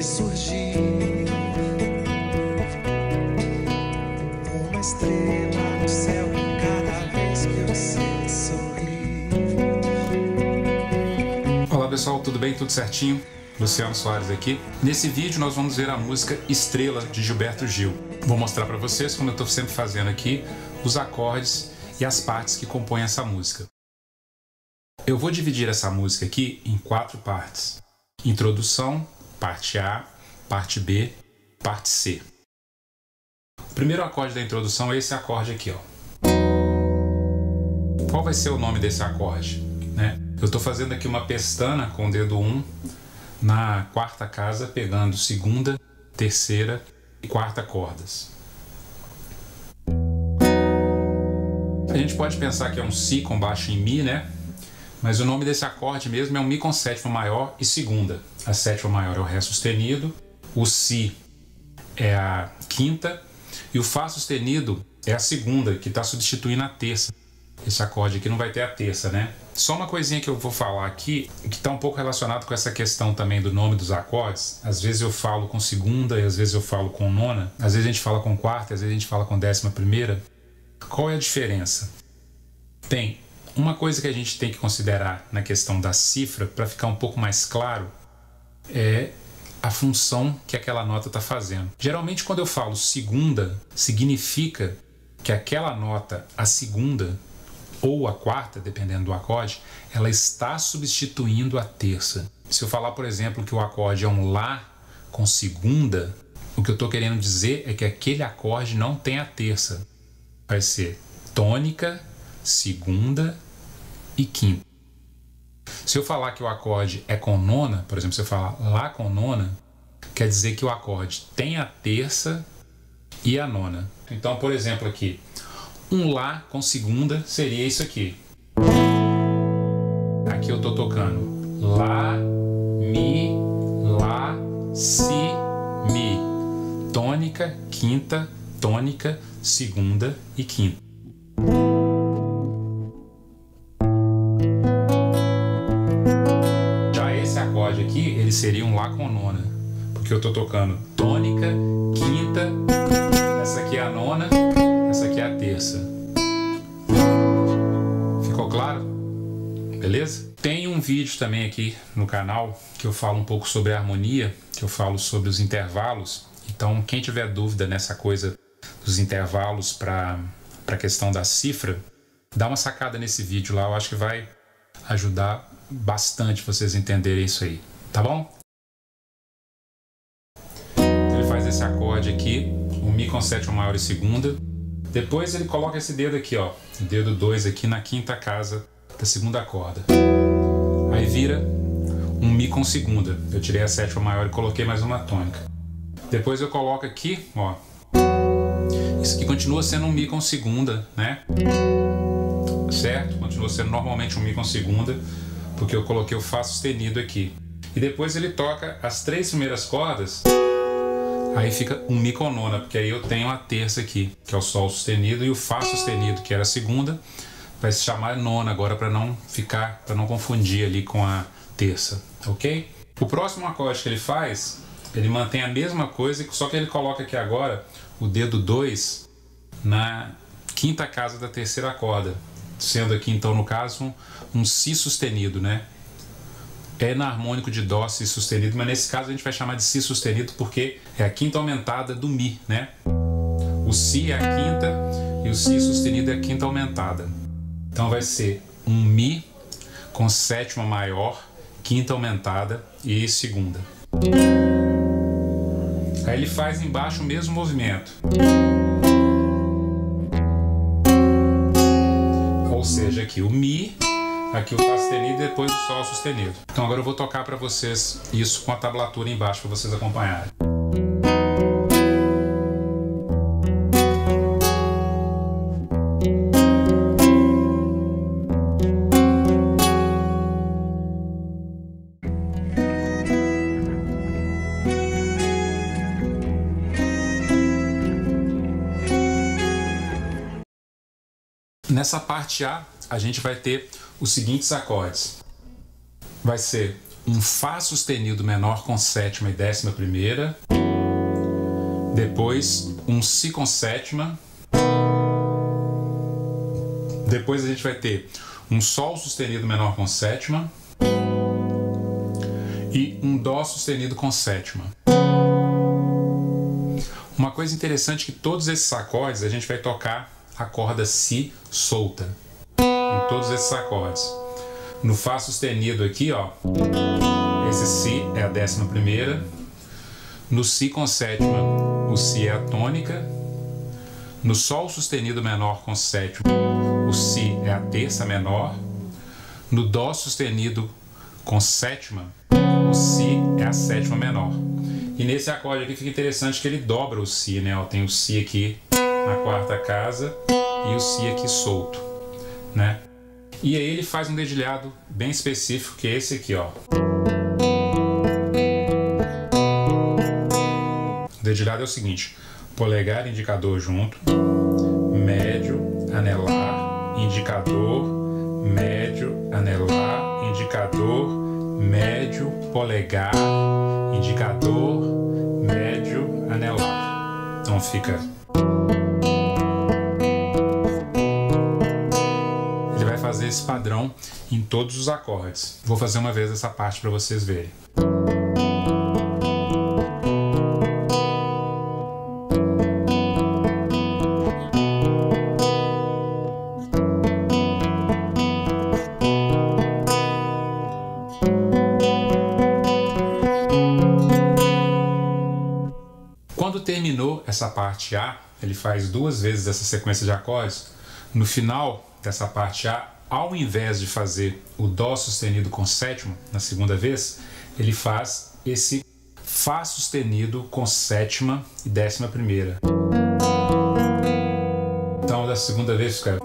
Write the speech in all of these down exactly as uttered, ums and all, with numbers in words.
de surgir uma estrela no céu cada vez que você sorrir. Olá pessoal, tudo bem? Tudo certinho? Luciano Soares aqui. Nesse vídeo nós vamos ver a música Estrela, de Gilberto Gil. Vou mostrar para vocês, como eu estou sempre fazendo aqui, os acordes e as partes que compõem essa música. Eu vou dividir essa música aqui em quatro partes. Introdução, parte A, parte B, parte C. O primeiro acorde da introdução é esse acorde aqui, ó. Qual vai ser o nome desse acorde, né? Eu estou fazendo aqui uma pestana com o dedo um, na quarta casa, pegando segunda, terceira e quarta cordas. A gente pode pensar que é um Si com baixo em Mi, né? Mas o nome desse acorde mesmo é um Mi com sétima maior e segunda. A sétima maior é o Ré sustenido, o Si é a quinta e o Fá sustenido é a segunda, que está substituindo a terça. Esse acorde aqui não vai ter a terça, né? Só uma coisinha que eu vou falar aqui, que está um pouco relacionado com essa questão também do nome dos acordes. Às vezes eu falo com segunda e às vezes eu falo com nona. Às vezes a gente fala com quarta, às vezes a gente fala com décima primeira. Qual é a diferença? Tem uma coisa que a gente tem que considerar na questão da cifra, para ficar um pouco mais claro, é a função que aquela nota está fazendo. Geralmente quando eu falo segunda, significa que aquela nota, a segunda, ou a quarta, dependendo do acorde, ela está substituindo a terça. Se eu falar, por exemplo, que o acorde é um Lá com segunda, o que eu estou querendo dizer é que aquele acorde não tem a terça. Vai ser tônica, segunda e quinta. Se eu falar que o acorde é com nona, por exemplo, se eu falar Lá com nona, quer dizer que o acorde tem a terça e a nona. Então, por exemplo, aqui, um Lá com segunda seria isso aqui. Aqui eu estou tocando Lá, Mi, Lá, Si, Mi. Tônica, quinta, tônica, segunda e quinta. Já esse acorde aqui, ele seria um Lá com nona, porque eu estou tocando tônica, quinta, essa aqui é a nona, essa aqui é a terça. Ficou claro? Beleza? Tem um vídeo também aqui no canal que eu falo um pouco sobre a harmonia, que eu falo sobre os intervalos. Então, quem tiver dúvida nessa coisa dos intervalos para a questão da cifra, dá uma sacada nesse vídeo lá. Eu acho que vai ajudar bastante vocês entenderem isso aí, tá bom? Ele faz esse acorde aqui, o Mi com sétima maior e segunda. Depois ele coloca esse dedo aqui, ó, o dedo dois aqui na quinta casa da segunda corda. Aí vira um Mi com segunda. Eu tirei a sétima maior e coloquei mais uma tônica. Depois eu coloco aqui, ó. Isso aqui continua sendo um Mi com segunda, né? Certo? Continua sendo normalmente um Mi com segunda, porque eu coloquei o Fá sustenido aqui. E depois ele toca as três primeiras cordas. Aí fica um Mi com nona, porque aí eu tenho a terça aqui, que é o Sol sustenido, e o Fá sustenido, que era a segunda, vai se chamar nona agora, para não ficar, para não confundir ali com a terça, ok? O próximo acorde que ele faz, ele mantém a mesma coisa, só que ele coloca aqui agora o dedo dois na quinta casa da terceira corda, sendo aqui então no caso um Si sustenido, né? É enarmônico de Dó, Si sustenido, mas nesse caso a gente vai chamar de Si sustenido porque é a quinta aumentada do Mi, né? O Si é a quinta e o Si sustenido é a quinta aumentada. Então vai ser um Mi com sétima maior, quinta aumentada e segunda. Aí ele faz embaixo o mesmo movimento. Ou seja, aqui o Mi, aqui o Fá sustenido e depois o Sol sustenido. Então agora eu vou tocar para vocês isso com a tablatura embaixo para vocês acompanharem. Nessa parte A, a gente vai ter os seguintes acordes. Vai ser um Fá sustenido menor com sétima e décima primeira, depois um Si com sétima, depois a gente vai ter um Sol sustenido menor com sétima e um Dó sustenido com sétima. Uma coisa interessante é que todos esses acordes a gente vai tocar a corda Si solta em todos esses acordes. No Fá sustenido aqui, ó, esse Si é a décima primeira. No Si com sétima, o Si é a tônica. No Sol sustenido menor com sétima, o Si é a terça menor. No Dó sustenido com sétima, o Si é a sétima menor. E nesse acorde aqui fica interessante que ele dobra o Si, né? Ó, tem o Si aqui na quarta casa e o Si aqui solto, né? E aí ele faz um dedilhado bem específico, que é esse aqui, ó. O dedilhado é o seguinte: polegar, indicador junto, médio, anelar, indicador, médio, anelar, indicador, médio, polegar, indicador, médio, anelar. Então fica... fazer esse padrão em todos os acordes. Vou fazer uma vez essa parte para vocês verem. Quando terminou essa parte A, ele faz duas vezes essa sequência de acordes. No final dessa parte A, ao invés de fazer o Dó sustenido com sétima na segunda vez, ele faz esse Fá sustenido com sétima e décima primeira. Então, da segunda vez fica...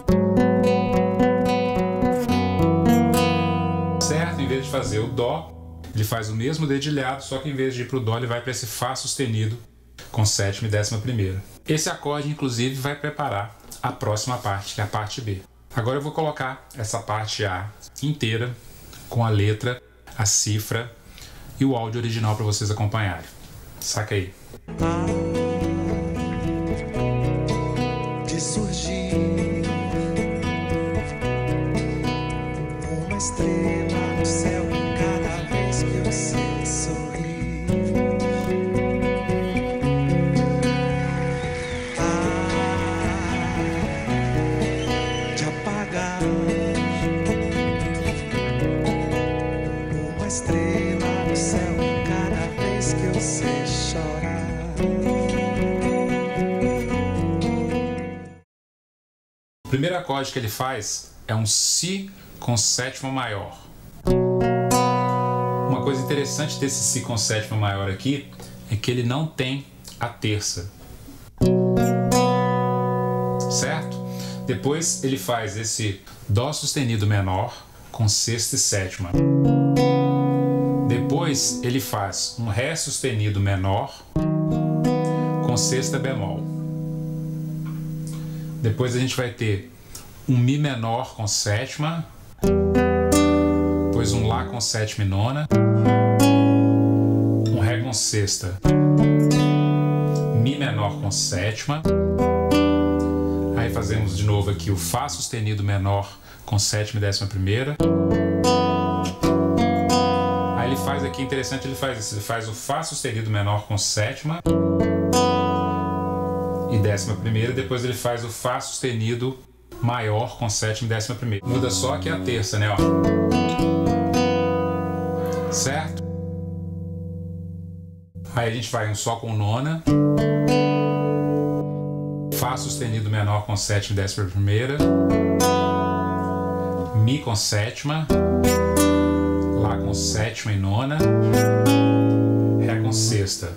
certo? Em vez de fazer o Dó, ele faz o mesmo dedilhado, só que em vez de ir para o Dó, ele vai para esse Fá sustenido com sétima e décima primeira. Esse acorde, inclusive, vai preparar a próxima parte, que é a parte B. Agora eu vou colocar essa parte A inteira com a letra, a cifra e o áudio original para vocês acompanharem. Saca aí. De surgir uma estrela no céu, cada vez que você sorri. Uma estrela no céu, cada vez que eu sei chorar. O primeiro acorde que ele faz é um Si com sétima maior. Uma coisa interessante desse Si com sétima maior aqui é que ele não tem a terça, certo? Depois ele faz esse Dó sustenido menor com sexta e sétima. Depois ele faz um Ré sustenido menor com sexta bemol. Depois a gente vai ter um Mi menor com sétima, depois um Lá com sétima e nona, um Ré com sexta, Mi menor com sétima. Aí fazemos de novo aqui o Fá sustenido menor com sétima e décima primeira. Aí ele faz aqui, interessante, ele faz isso, ele faz o Fá sustenido menor com sétima e décima primeira, depois ele faz o Fá sustenido maior com sétima e décima primeira. Muda só aqui a terça, né? Ó. Certo? Aí a gente vai um Sol com nona, Fá sustenido menor com sétima e décima primeira, Mi com sétima, Lá com sétima e nona, Ré com sexta.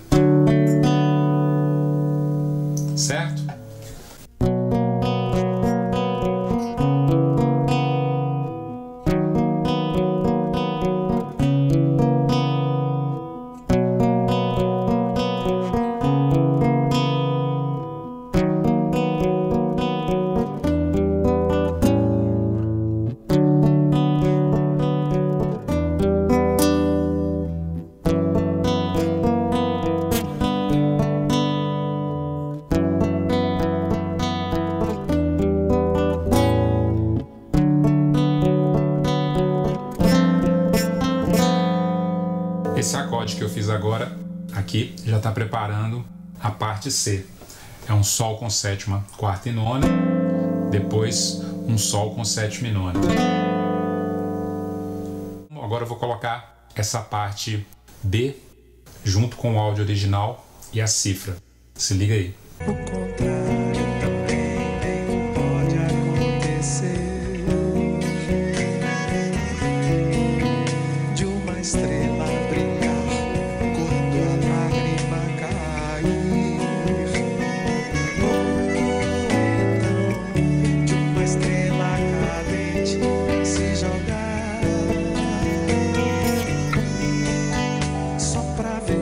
Certo? Esse acorde que eu fiz agora aqui já está preparando a parte C. É um sol com sétima, quarta e nona, depois um sol com sétima e nona. Agora eu vou colocar essa parte B junto com o áudio original e a cifra. Se liga aí. O contrário também bem pode acontecer, de uma estrela brilhar quando a lágrima cair, ou então de uma estrela cadente se jogar, só pra ver.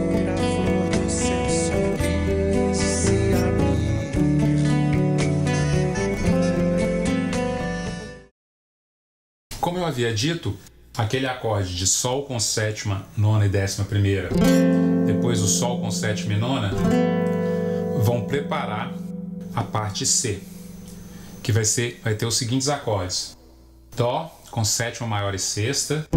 Como eu havia dito, aquele acorde de sol com sétima, nona e décima primeira, depois o sol com sétima e nona, vão preparar a parte C, que vai, ser, vai ter os seguintes acordes: dó com sétima maior e sexta.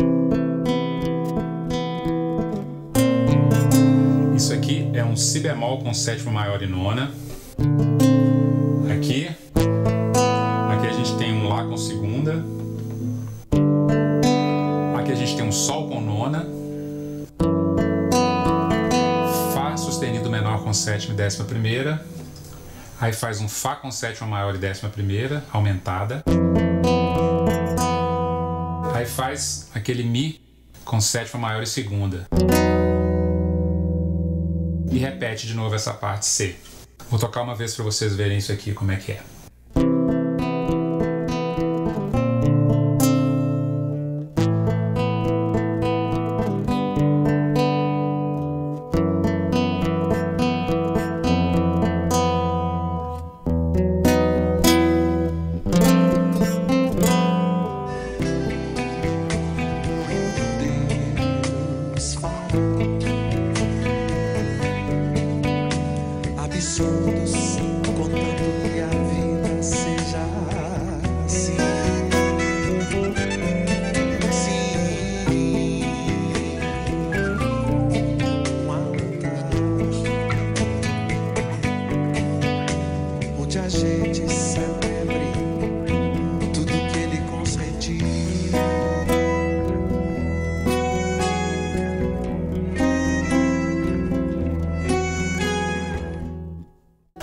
Isso aqui é um si bemol com sétima maior e nona. Aqui, aqui a gente tem um lá com segunda. Aqui a gente tem um sol com nona, fá sustenido menor com sétima e décima primeira, aí faz um fá com sétima maior e décima primeira aumentada, aí faz aquele mi com sétima maior e segunda e repete de novo essa parte C. Vou tocar uma vez para vocês verem isso aqui como é que é.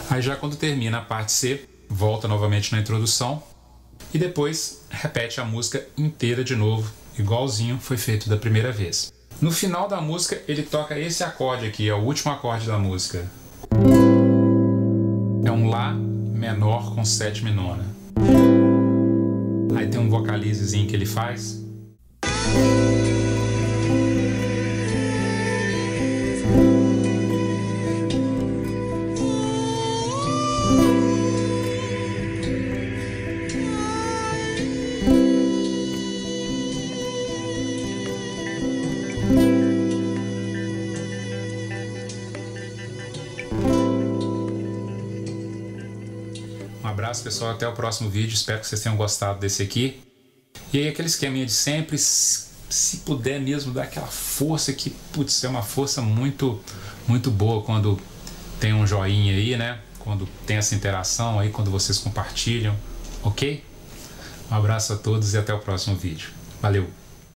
Aí já quando termina a parte C, volta novamente na introdução e depois repete a música inteira de novo, igualzinho foi feito da primeira vez. No final da música ele toca esse acorde aqui, é o último acorde da música. É um lá menor com sétima e nona. Aí tem um vocalizezinho que ele faz. Um abraço, pessoal, até o próximo vídeo, espero que vocês tenham gostado desse aqui. E aí aquele esqueminha de sempre, se puder mesmo dar aquela força que, putz, é uma força muito, muito boa quando tem um joinha aí, né? Quando tem essa interação aí, quando vocês compartilham, ok? Um abraço a todos e até o próximo vídeo. Valeu!